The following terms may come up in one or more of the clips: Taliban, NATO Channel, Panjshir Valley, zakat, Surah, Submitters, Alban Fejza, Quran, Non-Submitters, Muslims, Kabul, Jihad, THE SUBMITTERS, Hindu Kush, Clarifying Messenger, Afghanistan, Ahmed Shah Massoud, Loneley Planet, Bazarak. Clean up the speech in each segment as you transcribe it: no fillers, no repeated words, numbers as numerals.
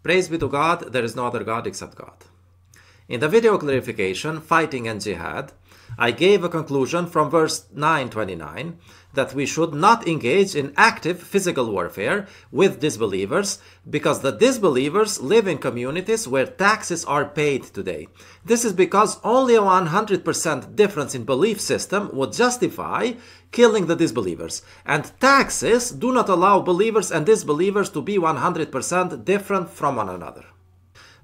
Praise be to God, there is no other God except God. In the video clarification, Fighting and Jihad, I gave a conclusion from verse 929 that we should not engage in active physical warfare with disbelievers because the disbelievers live in communities where taxes are paid today. This is because only a 100% difference in belief system would justify killing the disbelievers. And taxes do not allow believers and disbelievers to be 100% different from one another.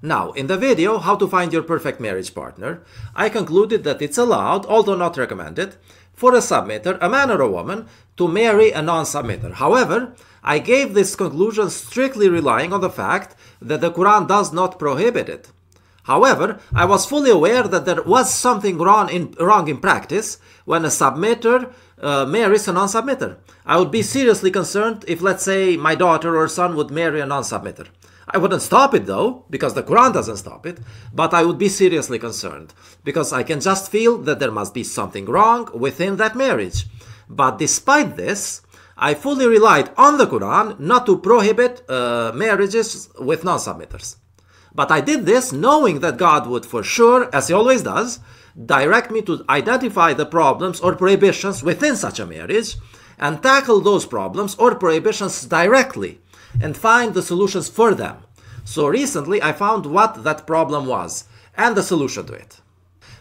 Now, in the video, How to Find Your Perfect Marriage Partner, I concluded that it's allowed, although not recommended, for a submitter, a man or a woman, to marry a non-submitter. However, I gave this conclusion strictly relying on the fact that the Quran does not prohibit it. However, I was fully aware that there was something wrong in practice when a submitter marries a non-submitter. I would be seriously concerned if, let's say, my daughter or son would marry a non-submitter. I wouldn't stop it though, because the Quran doesn't stop it, but I would be seriously concerned, because I can just feel that there must be something wrong within that marriage. But despite this, I fully relied on the Quran not to prohibit marriages with non-submitters. But I did this knowing that God would for sure, as He always does, direct me to identify the problems or prohibitions within such a marriage and tackle those problems or prohibitions directly and find the solutions for them. So recently I found what that problem was and the solution to it.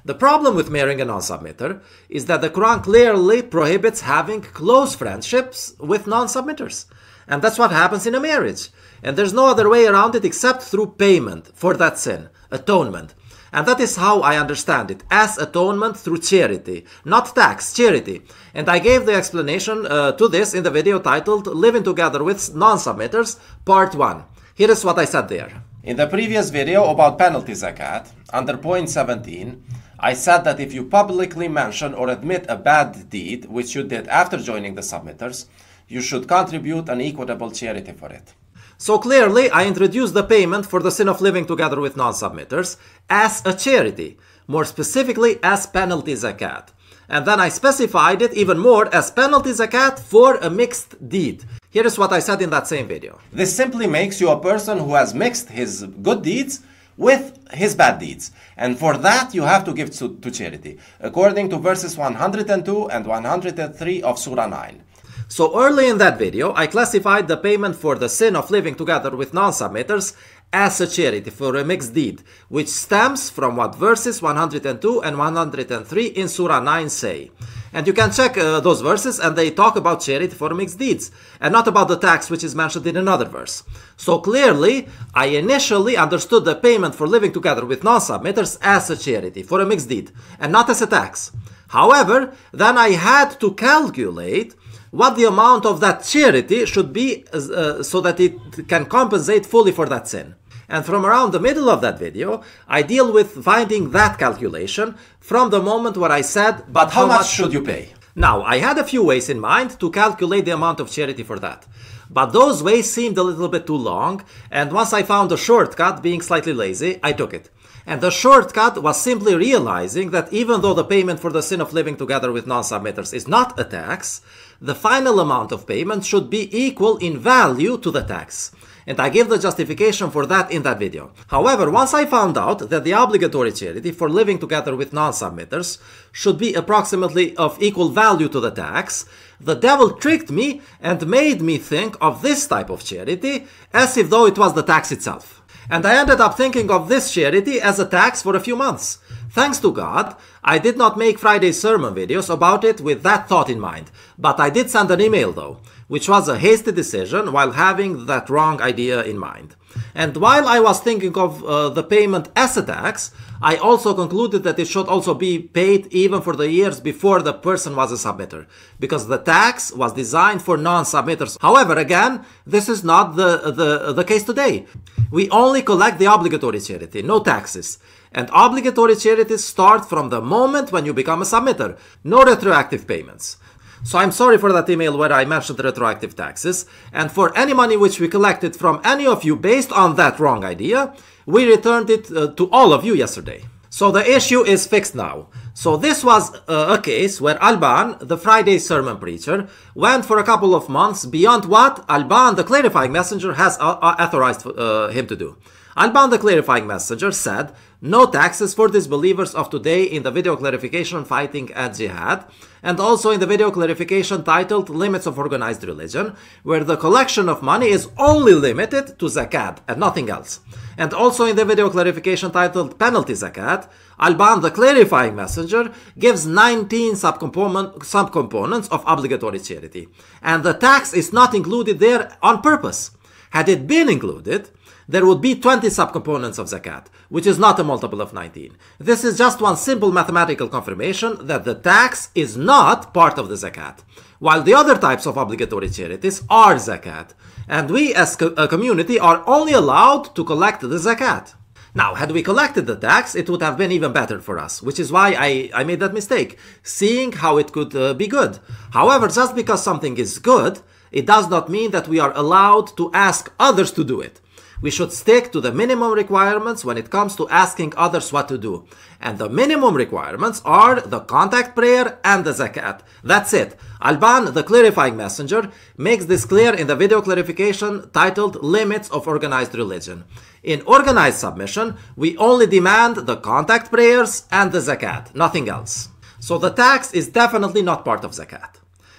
The problem with marrying a non-submitter is that the Quran clearly prohibits having close friendships with non-submitters. And that's what happens in a marriage. And there's no other way around it except through payment for that sin, atonement. And that is how I understand it, as atonement through charity, not tax, charity. And I gave the explanation to this in the video titled Living Together with Non-Submitters, Part 1. Here is what I said there. In the previous video about penalty zakat, under point 17, I said that if you publicly mention or admit a bad deed, which you did after joining the submitters, you should contribute an equitable charity for it. So clearly, I introduced the payment for the sin of living together with non-submitters as a charity, more specifically as penalty zakat. And then I specified it even more as penalty zakat for a mixed deed. Here is what I said in that same video. This simply makes you a person who has mixed his good deeds with his bad deeds. And for that, you have to give to charity, according to verses 102 and 103 of Surah 9. So early in that video, I classified the payment for the sin of living together with non-submitters as a charity for a mixed deed, which stems from what verses 102 and 103 in Surah 9 say. And you can check those verses, and they talk about charity for mixed deeds, and not about the tax which is mentioned in another verse. So clearly, I initially understood the payment for living together with non-submitters as a charity for a mixed deed, and not as a tax. However, then I had to calculate what the amount of that charity should be so that it can compensate fully for that sin. And from around the middle of that video, I deal with finding that calculation from the moment where I said, but how much should you pay? Now, I had a few ways in mind to calculate the amount of charity for that. But those ways seemed a little bit too long, and once I found a shortcut, being slightly lazy, I took it. And the shortcut was simply realizing that even though the payment for the sin of living together with non-submitters is not a tax, the final amount of payment should be equal in value to the tax. And I gave the justification for that in that video. However, once I found out that the obligatory charity for living together with non-submitters should be approximately of equal value to the tax, the devil tricked me and made me think of this type of charity as if though it was the tax itself. And I ended up thinking of this charity as a tax for a few months. Thanks to God, I did not make Friday's sermon videos about it with that thought in mind. But I did send an email though, which was a hasty decision while having that wrong idea in mind. And while I was thinking of the payment as a tax, I also concluded that it should also be paid even for the years before the person was a submitter, because the tax was designed for non-submitters. However, again, this is not the case today. We only collect the obligatory charity, no taxes. And obligatory charities start from the moment when you become a submitter, no retroactive payments. So I'm sorry for that email where I mentioned retroactive taxes, and for any money which we collected from any of you based on that wrong idea, we returned it to all of you yesterday. So the issue is fixed now. So this was a case where Alban, the Friday sermon preacher, went for a couple of months beyond what Alban, the Clarifying Messenger, has authorized him to do. Alban, the Clarifying Messenger, said, no taxes for disbelievers of today in the video clarification Fighting at Jihad, and also in the video clarification titled Limits of Organized Religion, where the collection of money is only limited to zakat and nothing else. And also in the video clarification titled Penalty Zakat, Alban, the Clarifying Messenger, gives 19 subcomponents of obligatory charity. And the tax is not included there on purpose. Had it been included, there would be 20 subcomponents of zakat, which is not a multiple of 19. This is just one simple mathematical confirmation that the tax is not part of the zakat, while the other types of obligatory charities are zakat, and we as a community are only allowed to collect the zakat. Now, had we collected the tax, it would have been even better for us, which is why I made that mistake, seeing how it could be good. However, just because something is good, it does not mean that we are allowed to ask others to do it. We should stick to the minimum requirements when it comes to asking others what to do. And the minimum requirements are the contact prayer and the zakat. That's it. Alban, the Clarifying Messenger, makes this clear in the video clarification titled Limits of Organized Religion. In organized submission, we only demand the contact prayers and the zakat, nothing else. So the tax is definitely not part of zakat.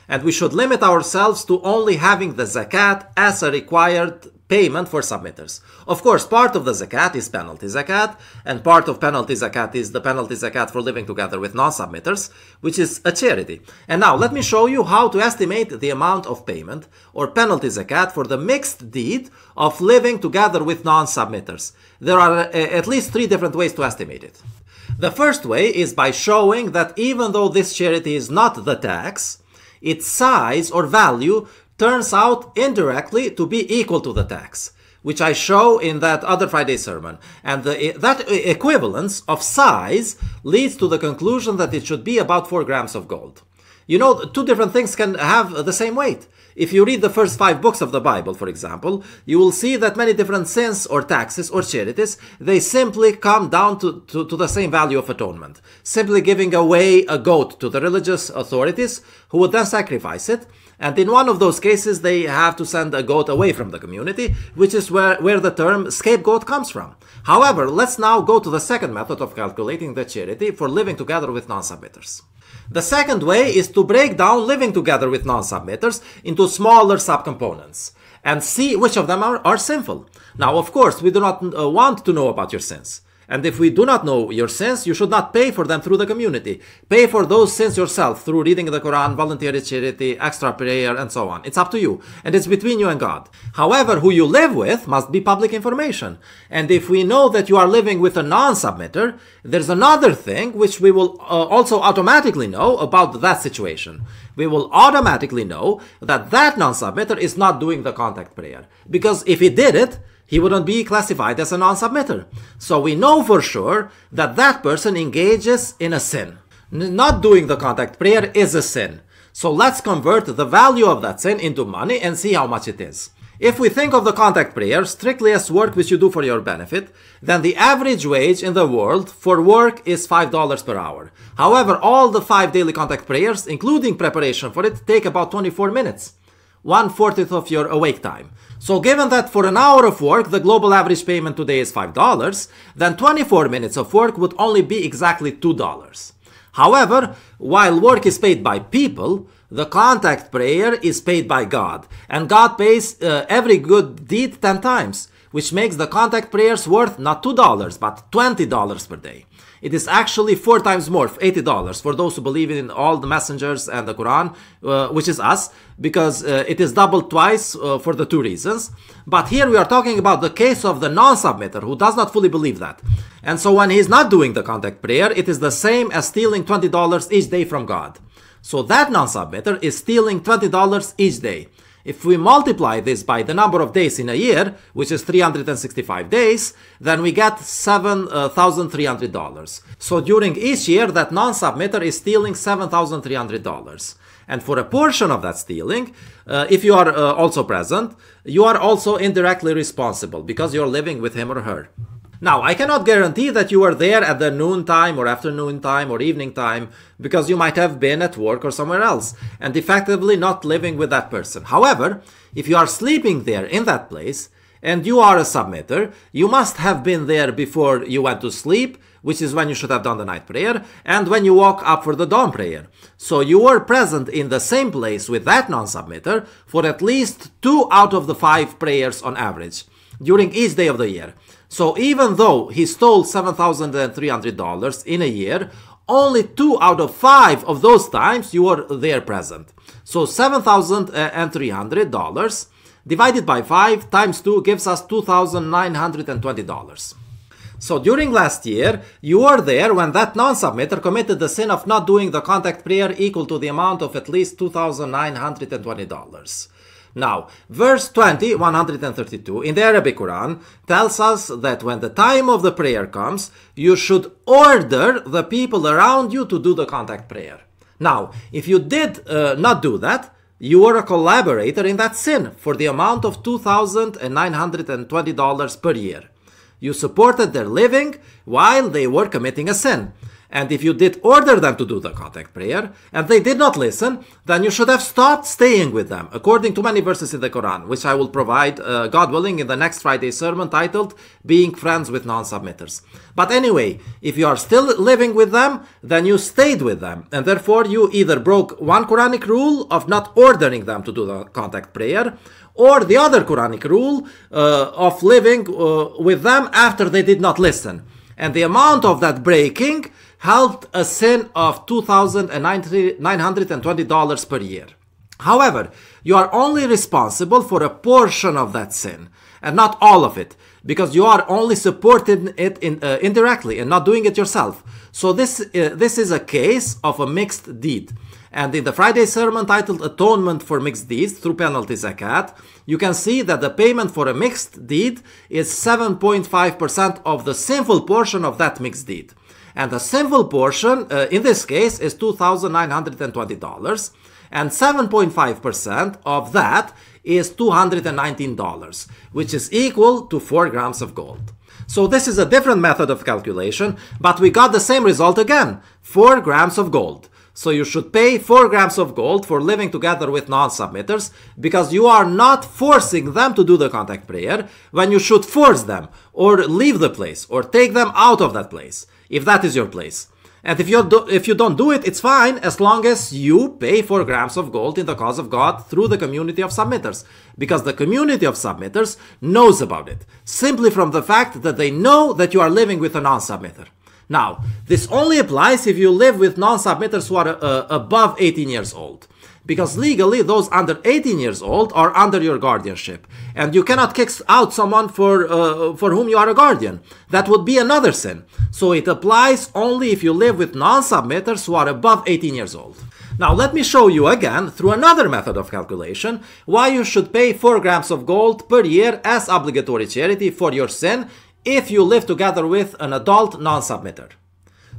And we should limit ourselves to only having the zakat as a required payment for submitters. Of course, part of the zakat is penalty zakat, and part of penalty zakat is the penalty zakat for living together with non-submitters, which is a charity. And now let me show you how to estimate the amount of payment or penalty zakat for the mixed deed of living together with non-submitters. There are at least 3 different ways to estimate it. The first way is by showing that even though this charity is not the tax, its size or value turns out indirectly to be equal to the tax, which I show in that other Friday sermon. And that equivalence of size leads to the conclusion that it should be about 4 grams of gold. You know, 2 different things can have the same weight. If you read the first 5 books of the Bible, for example, you will see that many different sins or taxes or charities, they simply come down to the same value of atonement. Simply giving away a goat to the religious authorities who would then sacrifice it. And in one of those cases, they have to send a goat away from the community, which is where the term scapegoat comes from. However, let's now go to the second method of calculating the charity for living together with non-submitters. The second way is to break down living together with non-submitters into smaller subcomponents and see which of them are sinful. Now, of course, we do not want to know about your sins. And if we do not know your sins, you should not pay for them through the community. Pay for those sins yourself through reading the Quran, voluntary charity, extra prayer, and so on. It's up to you. And it's between you and God. However, who you live with must be public information. And if we know that you are living with a non-submitter, there's another thing which we will also automatically know about that situation. We will automatically know that that non-submitter is not doing the contact prayer. Because if he did it, he wouldn't be classified as a non-submitter. So we know for sure that that person engages in a sin. Not doing the contact prayer is a sin. So let's convert the value of that sin into money and see how much it is. If we think of the contact prayer strictly as work which you do for your benefit, then the average wage in the world for work is $5 per hour. However, all the 5 daily contact prayers, including preparation for it, take about 24 minutes. 1/40 of your awake time. So given that for an hour of work, the global average payment today is $5, then 24 minutes of work would only be exactly $2. However, while work is paid by people, the contact prayer is paid by God. And God pays every good deed 10 times, which makes the contact prayers worth not $2, but $20 per day. It is actually 4 times more, $80, for those who believe in all the messengers and the Quran, which is us, because it is doubled twice for the 2 reasons. But here we are talking about the case of the non-submitter who does not fully believe that. And so when he is not doing the contact prayer, it is the same as stealing $20 each day from God. So that non-submitter is stealing $20 each day. If we multiply this by the number of days in a year, which is 365 days, then we get $7,300. So during each year, that non-submitter is stealing $7,300. And for a portion of that stealing, if you are also present, you are also indirectly responsible because you're living with him or her. Now, I cannot guarantee that you were there at the noon time or afternoon time or evening time, because you might have been at work or somewhere else and effectively not living with that person. However, if you are sleeping there in that place and you are a submitter, you must have been there before you went to sleep, which is when you should have done the night prayer, and when you woke up for the dawn prayer. So you were present in the same place with that non-submitter for at least 2 out of the 5 prayers on average during each day of the year. So even though he stole $7,300 in a year, only 2 out of 5 of those times you were there present. So $7,300 divided by 5 times 2 gives us $2,920. So during last year, you were there when that non-submitter committed the sin of not doing the contact prayer equal to the amount of at least $2,920. Now, verse 20, 132 in the Arabic Quran tells us that when the time of the prayer comes, you should order the people around you to do the contact prayer. Now, if you did not do that, you were a collaborator in that sin for the amount of $2,920 per year. You supported their living while they were committing a sin. And if you did order them to do the contact prayer and they did not listen, then you should have stopped staying with them, according to many verses in the Quran, which I will provide, God willing, in the next Friday sermon titled Being Friends with Non-Submitters. But anyway, if you are still living with them, then you stayed with them, and therefore you either broke one Quranic rule of not ordering them to do the contact prayer, or the other Quranic rule of living with them after they did not listen. And the amount of that breaking held a sin of $2,920 per year. However, you are only responsible for a portion of that sin and not all of it, because you are only supporting it indirectly and not doing it yourself. So this is a case of a mixed deed. And in the Friday sermon titled Atonement for Mixed Deeds Through Penalty Zakat, you can see that the payment for a mixed deed is 7.5% of the sinful portion of that mixed deed. And the sinful portion in this case is $2,920, and 7.5% of that is $219, which is equal to 4 grams of gold. So this is a different method of calculation, but we got the same result again, 4 grams of gold. So you should pay 4 grams of gold for living together with non-submitters, because you are not forcing them to do the contact prayer when you should force them, or leave the place, or take them out of that place, if that is your place. And if you don't do it, it's fine, as long as you pay 4 grams of gold in the cause of God through the community of submitters, because the community of submitters knows about it, simply from the fact that they know that you are living with a non-submitter. Now, this only applies if you live with non-submitters who are above 18 years old, because legally those under 18 years old are under your guardianship, and you cannot kick out someone for whom you are a guardian. That would be another sin. So it applies only if you live with non-submitters who are above 18 years old. Now let me show you again, through another method of calculation, why you should pay 4 grams of gold per year as obligatory charity for your sin if you live together with an adult non-submitter.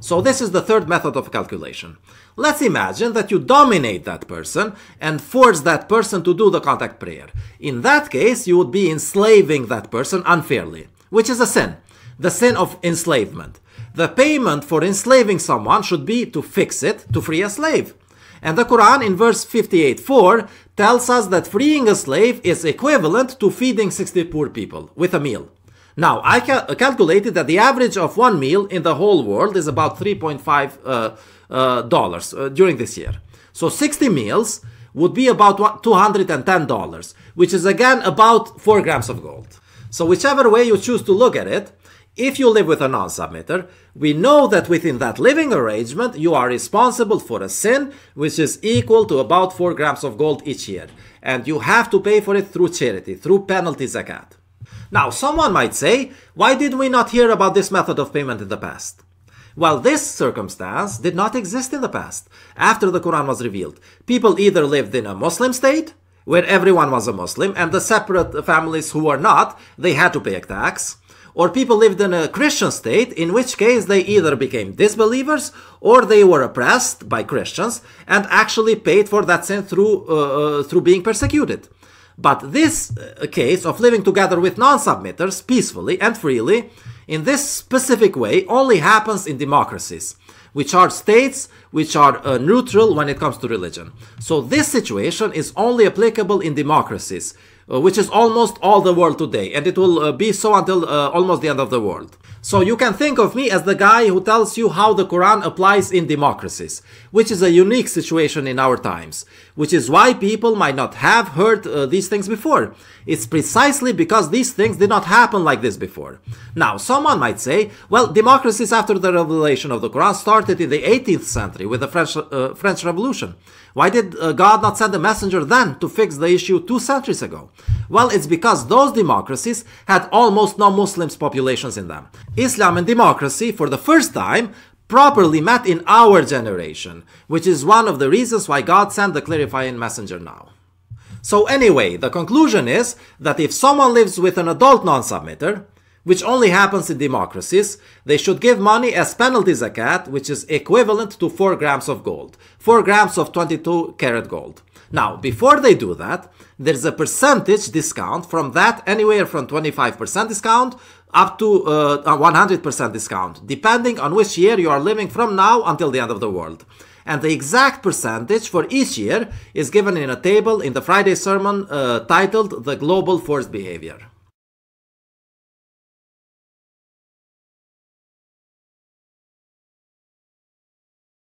So this is the third method of calculation. Let's imagine that you dominate that person and force that person to do the contact prayer. In that case, you would be enslaving that person unfairly, which is a sin, the sin of enslavement. The payment for enslaving someone should be to fix it, to free a slave. And the Quran in verse 58:4 tells us that freeing a slave is equivalent to feeding 60 poor people with a meal. Now, I calculated that the average of one meal in the whole world is about $3.5 during this year. So 60 meals would be about $210, which is again about 4 grams of gold. So whichever way you choose to look at it, if you live with a non-submitter, we know that within that living arrangement, you are responsible for a sin which is equal to about 4 grams of gold each year. And you have to pay for it through charity, through penalty zakat. Now, someone might say, why did we not hear about this method of payment in the past? Well, this circumstance did not exist in the past, after the Quran was revealed. People either lived in a Muslim state, where everyone was a Muslim, and the separate families who were not, they had to pay a tax, or people lived in a Christian state, in which case they either became disbelievers or they were oppressed by Christians and actually paid for that sin through being persecuted. But this case of living together with non-submitters peacefully and freely in this specific way only happens in democracies, which are states which are neutral when it comes to religion. So this situation is only applicable in democracies, which is almost all the world today, and it will be so until almost the end of the world. So you can think of me as the guy who tells you how the Quran applies in democracies, which is a unique situation in our times, which is why people might not have heard these things before. It's precisely because these things did not happen like this before. Now, someone might say, well, democracies after the revelation of the Quran started in the 18th century with the French Revolution. Why did God not send a messenger then to fix the issue 2 centuries ago? Well, it's because those democracies had almost no Muslim populations in them. Islam and democracy, for the first time, properly met in our generation, which is one of the reasons why God sent the clarifying messenger now. So anyway, the conclusion is that if someone lives with an adult non-submitter, which only happens in democracies, they should give money as penalty zakat, which is equivalent to 4 grams of gold, 4 grams of 22 karat gold. Now, before they do that, there's a percentage discount from that, anywhere from 25% discount up to 100% discount, depending on which year you are living from now until the end of the world. And the exact percentage for each year is given in a table in the Friday sermon titled The Global Forced Behavior.